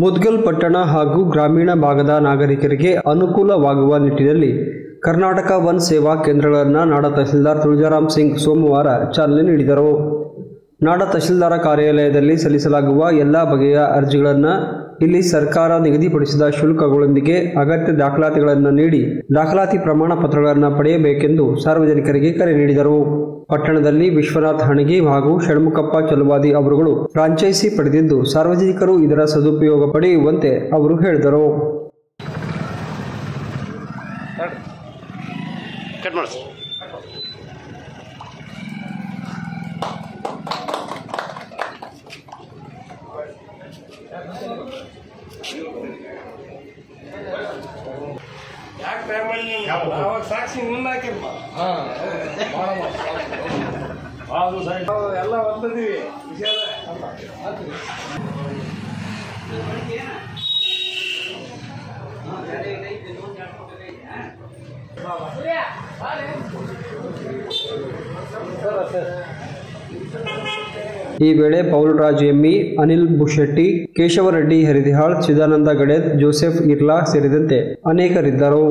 ಮುದ್ಗಲ್ ಪಟ್ಟಣ ಹಾಗೂ ಗ್ರಾಮೀಣ ಭಾಗದ ನಾಗರಿಕರಿಗೆ ಅನುಕೂಲವಾಗುವ ನಿಟ್ಟಿನಲ್ಲಿ ಕರ್ನಾಟಕ ವನ್ ಸೇವಾ ಕೇಂದ್ರಗಳನ್ನು ನಾಡ ತಹಸೀಲ್ದಾರ್ ತುಳಜಾರಾಮ್ ಸಿಂಗ್ ಸೋಮವಾರ ಚಾಲನೆ ನೀಡಿದರು. ನಾಡ ತಹಸೀಲ್ದಾರ್ ಕಾರ್ಯಾಲಯದಲ್ಲಿ ಸಲ್ಲಿಸಲಾಗುವ ಎಲ್ಲ ಬಗೆಯ ಅರ್ಜಿಗಳನ್ನು ಇಲ್ಲಿ ಸರ್ಕಾರ ನಿಗದಿಪಡಿಸಿದ ಶುಲ್ಕಗಳೊಂದಿಗೆ ಅಗತ್ಯ ದಾಖಲಾತಿಗಳನ್ನು ನೀಡಿ ದಾಖಲಾತಿ ಪ್ರಮಾಣ ಪತ್ರಗಳನ್ನು ಪಡೆಯಬೇಕೆಂದು ಸಾರ್ವಜನಿಕರಿಗೆ ಕರೆ ನೀಡಿದರು. ಪಟ್ಟಣದಲ್ಲಿ ವಿಶ್ವನಾಥ ಹಣಗಿ ಹಾಗೂ ಷಣ್ಮುಖಪ್ಪ ಚಲುವಾದಿ ಅವರುಗಳು ಫ್ರಾಂಚೈಸಿ ಪಡೆದಿದ್ದು ಸಾರ್ವಜನಿಕರು ಇದರ ಸದುಪಯೋಗ ಪಡೆಯುವಂತೆ ಅವರು ಹೇಳಿದರು. ಸಾಕ್ಷಿ ನಿನ್ನಾಕಿರ್ಬ ಎಲ್ಲ ಬಂದಿದ್ದೀವಿ ವಿಷಯ ಈ ವೇಳೆ ಪೌಲ್ ರಾಜೇಮಿ, ಅನಿಲ್ ಬುಶೆಟಿ, ಕೇಶವರೆಡ್ಡಿ, ಹರಿದೀಪಾಲ್, ಚಿದಾನಂದ, ಗಡೇದ್, जोसेफ ಇರಲಾ ಸೇರಿದಂತೆ ಅನೇಕರಿದ್ದರು.